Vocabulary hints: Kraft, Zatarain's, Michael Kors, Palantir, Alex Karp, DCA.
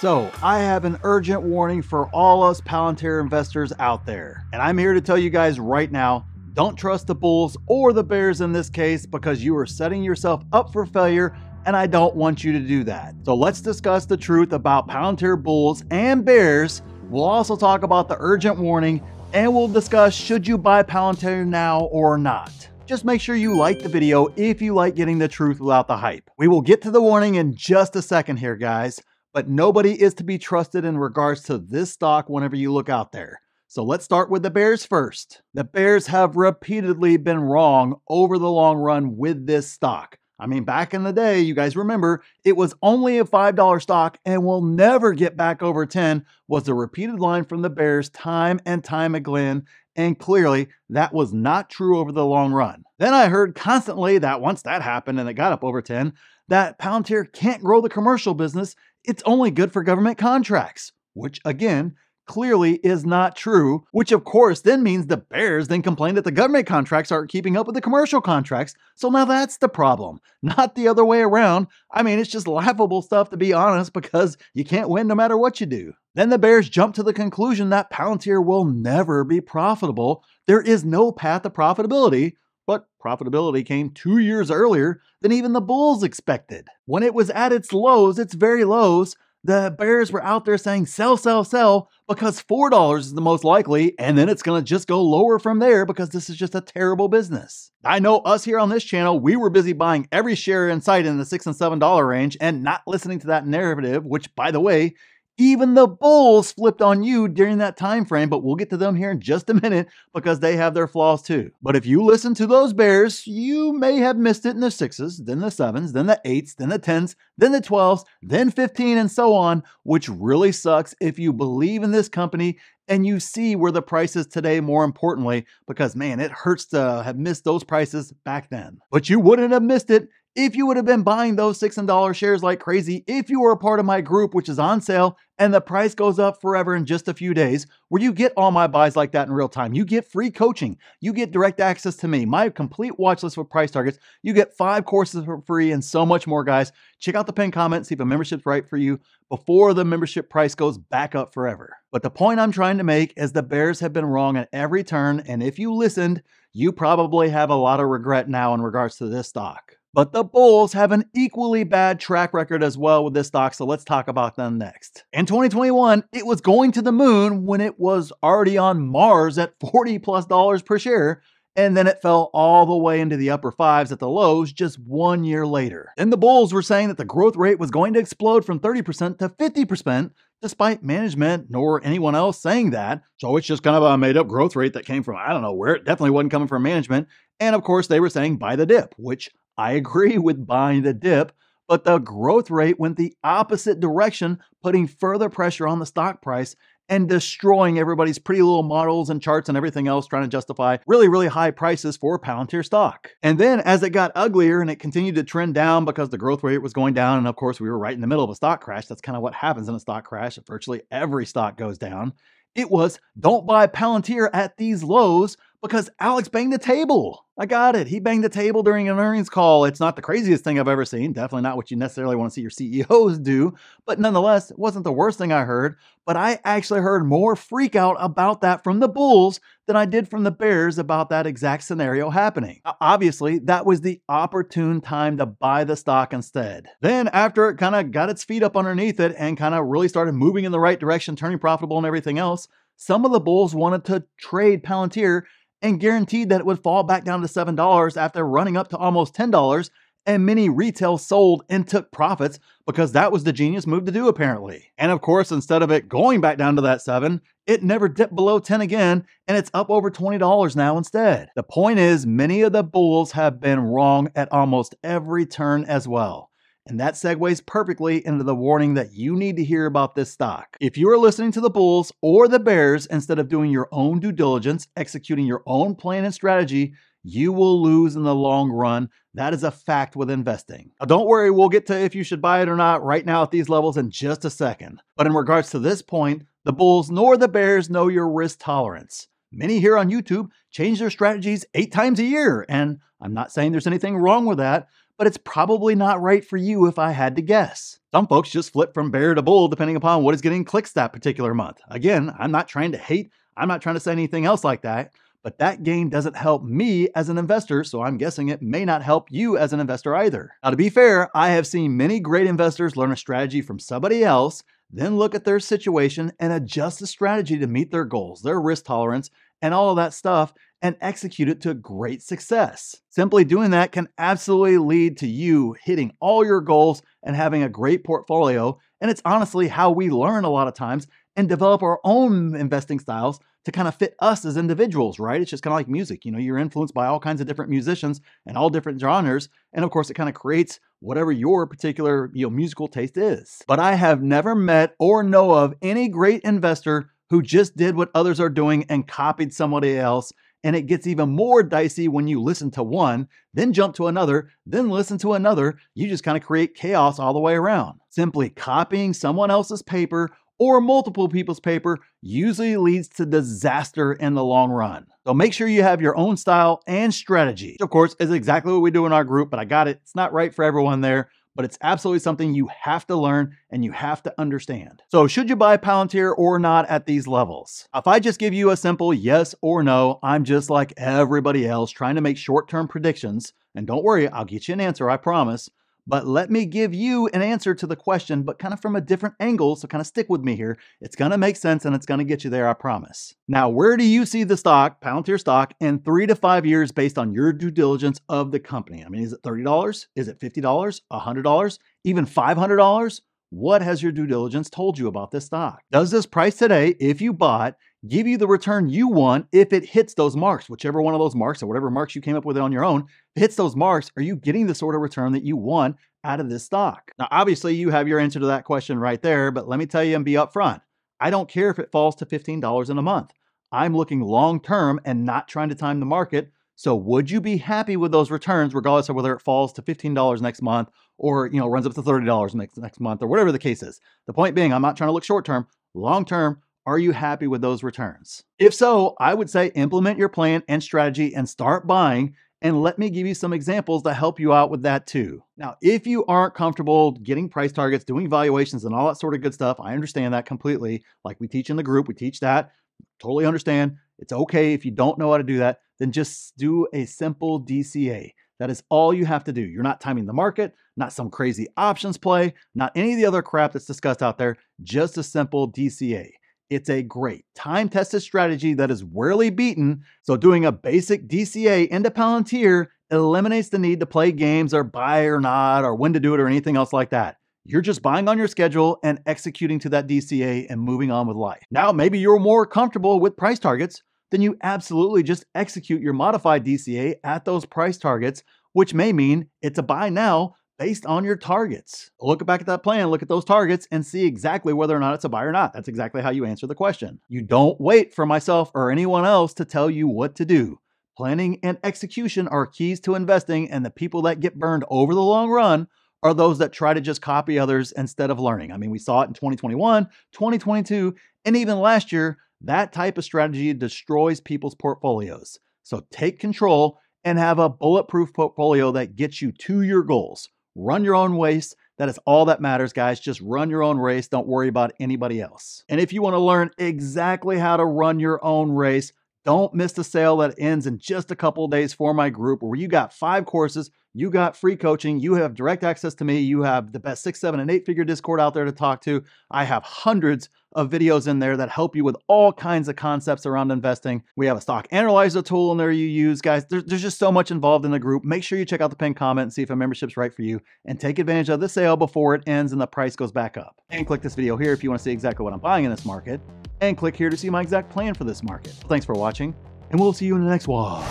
So, I have an urgent warning for all us Palantir investors out there. And I'm here to tell you guys right now, don't trust the bulls or the bears in this case because you are setting yourself up for failure and I don't want you to do that. So let's discuss the truth about Palantir bulls and bears. We'll also talk about the urgent warning and we'll discuss should you buy Palantir now or not. Just make sure you like the video if you like getting the truth without the hype. We will get to the warning in just a second here, guys. But nobody is to be trusted in regards to this stock whenever you look out there. So let's start with the bears first. The bears have repeatedly been wrong over the long run with this stock. I mean, back in the day, you guys remember, it was only a $5 stock and will never get back over 10 was the repeated line from the bears time and time again. And clearly, that was not true over the long run. Then I heard constantly that once that happened and it got up over 10, that Palantir can't grow the commercial business. It's only good for government contracts, which again, clearly is not true, which of course then means the bears then complain that the government contracts aren't keeping up with the commercial contracts. So now that's the problem, not the other way around. I mean, it's just laughable stuff to be honest, because you can't win no matter what you do. Then the bears jump to the conclusion that Palantir will never be profitable. There is no path to profitability. But profitability came 2 years earlier than even the bulls expected. When it was at its lows, its very lows, the bears were out there saying sell, sell, sell because $4 is the most likely and then it's going to just go lower from there because this is just a terrible business. I know us here on this channel, we were busy buying every share in sight in the $6 and $7 range and not listening to that narrative, which by the way, even the bulls flipped on you during that time frame, but we'll get to them here in just a minute because they have their flaws too. But if you listen to those bears, you may have missed it in the 6s, then the 7s, then the 8s, then the 10s, then the 12s, then 15 and so on, which really sucks if you believe in this company and you see where the price is today, more importantly, because man, it hurts to have missed those prices back then. But you wouldn't have missed it if you would have been buying those $6 shares like crazy, if you were a part of my group, which is on sale and the price goes up forever in just a few days, where you get all my buys like that in real time, you get free coaching, you get direct access to me, my complete watch list with price targets, you get 5 courses for free and so much more, guys. Check out the pinned comment, see if a membership's right for you before the membership price goes back up forever. But the point I'm trying to make is the bears have been wrong at every turn. And if you listened, you probably have a lot of regret now in regards to this stock. But the bulls have an equally bad track record as well with this stock, so let's talk about them next. In 2021, it was going to the moon when it was already on Mars at $40+ per share, and then it fell all the way into the upper 5s at the lows just 1 year later. Then the bulls were saying that the growth rate was going to explode from 30% to 50%, despite management nor anyone else saying that. So it's just kind of a made up growth rate that came from, I don't know where, it definitely wasn't coming from management. And of course they were saying buy the dip, which I agree with buying the dip, but the growth rate went the opposite direction, putting further pressure on the stock price and destroying everybody's pretty little models and charts and everything else trying to justify really, really high prices for Palantir stock. And then as it got uglier and it continued to trend down because the growth rate was going down, and of course we were right in the middle of a stock crash. That's kind of what happens in a stock crash. Virtually every stock goes down. It was, don't buy Palantir at these lows because Alex banged the table. I got it. He banged the table during an earnings call. It's not the craziest thing I've ever seen. Definitely not what you necessarily want to see your CEOs do. But nonetheless, it wasn't the worst thing I heard. But I actually heard more freak out about that from the bulls than I did from the bears about that exact scenario happening. Obviously, that was the opportune time to buy the stock instead. Then after it kind of got its feet up underneath it and kind of really started moving in the right direction, turning profitable and everything else, some of the bulls wanted to trade Palantir and guaranteed that it would fall back down to $7 after running up to almost $10, and many retail sold and took profits because that was the genius move to do apparently. And of course, instead of it going back down to that 7, it never dipped below 10 again, and it's up over $20 now instead. The point is, many of the bulls have been wrong at almost every turn as well. And that segues perfectly into the warning that you need to hear about this stock. If you are listening to the bulls or the bears, instead of doing your own due diligence, executing your own plan and strategy, you will lose in the long run. That is a fact with investing. Now, don't worry, we'll get to if you should buy it or not right now at these levels in just a second. But in regards to this point, the bulls nor the bears know your risk tolerance. Many here on YouTube change their strategies 8 times a year. And I'm not saying there's anything wrong with that, but it's probably not right for you if I had to guess. Some folks just flip from bear to bull depending upon what is getting clicks that particular month. Again, I'm not trying to hate, I'm not trying to say anything else like that, but that game doesn't help me as an investor, so I'm guessing it may not help you as an investor either. Now, to be fair, I have seen many great investors learn a strategy from somebody else, then look at their situation and adjust the strategy to meet their goals, their risk tolerance, and all of that stuff, and execute it to great success. Simply doing that can absolutely lead to you hitting all your goals and having a great portfolio, and it's honestly how we learn a lot of times and develop our own investing styles to kind of fit us as individuals, right? It's just kind of like music. You know, you're influenced by all kinds of different musicians and all different genres, and of course it kind of creates whatever your particular, musical taste is. But I have never met or know of any great investor who just did what others are doing and copied somebody else. And it gets even more dicey when you listen to one, then jump to another, then listen to another. You just kind of create chaos all the way around. Simply copying someone else's paper or multiple people's paper usually leads to disaster in the long run. So make sure you have your own style and strategy. Which of course is exactly what we do in our group, but I got it. It's not right for everyone there, but it's absolutely something you have to learn and you have to understand. So should you buy Palantir or not at these levels? If I just give you a simple yes or no, I'm just like everybody else trying to make short-term predictions. And don't worry, I'll get you an answer, I promise. But let me give you an answer to the question, but kind of from a different angle, so kind of stick with me here. It's gonna make sense and it's gonna get you there, I promise. Now, where do you see the stock, Palantir stock, in 3 to 5 years based on your due diligence of the company? I mean, is it $30? Is it $50? $100? Even $500? What has your due diligence told you about this stock? Does this price today, if you bought, give you the return you want if it hits those marks, whichever one of those marks or whatever marks you came up with on your own, if it hits those marks, are you getting the sort of return that you want out of this stock? Now, obviously you have your answer to that question right there, but let me tell you and be upfront. I don't care if it falls to $15 in a month. I'm looking long-term and not trying to time the market. So would you be happy with those returns regardless of whether it falls to $15 next month or runs up to $30 next month or whatever the case is? The point being, I'm not trying to look short-term, long-term, are you happy with those returns? If so, I would say implement your plan and strategy and start buying, and let me give you some examples to help you out with that too. Now, if you aren't comfortable getting price targets, doing valuations and all that sort of good stuff, I understand that completely. Like we teach in the group, we teach that, totally understand. It's okay if you don't know how to do that, then just do a simple DCA. That is all you have to do. You're not timing the market, not some crazy options play, not any of the other crap that's discussed out there, just a simple DCA. It's a great time-tested strategy that is rarely beaten, so doing a basic DCA into Palantir eliminates the need to play games or buy or not or when to do it or anything else like that. You're just buying on your schedule and executing to that DCA and moving on with life. Now, maybe you're more comfortable with price targets, then you absolutely just execute your modified DCA at those price targets, which may mean it's a buy now based on your targets. Look back at that plan, look at those targets and see exactly whether or not it's a buy or not. That's exactly how you answer the question. You don't wait for myself or anyone else to tell you what to do. Planning and execution are keys to investing, and the people that get burned over the long run are those that try to just copy others instead of learning. I mean, we saw it in 2021, 2022, and even last year. That type of strategy destroys people's portfolios. So take control and have a bulletproof portfolio that gets you to your goals. Run your own race. That is all that matters, guys. Just run your own race. Don't worry about anybody else. And if you want to learn exactly how to run your own race, don't miss the sale that ends in just a couple of days for my group, where you got 5 courses, you got free coaching, you have direct access to me, you have the best 6, 7, and 8 figure Discord out there to talk to. I have hundreds of videos in there that help you with all kinds of concepts around investing. We have a stock analyzer tool in there you use, guys. There's just so much involved in the group. Make sure you check out the pinned comment and see if a membership's right for you, and take advantage of the sale before it ends and the price goes back up. And click this video here if you want to see exactly what I'm buying in this market, and click here to see my exact plan for this market. Thanks for watching, and we'll see you in the next one.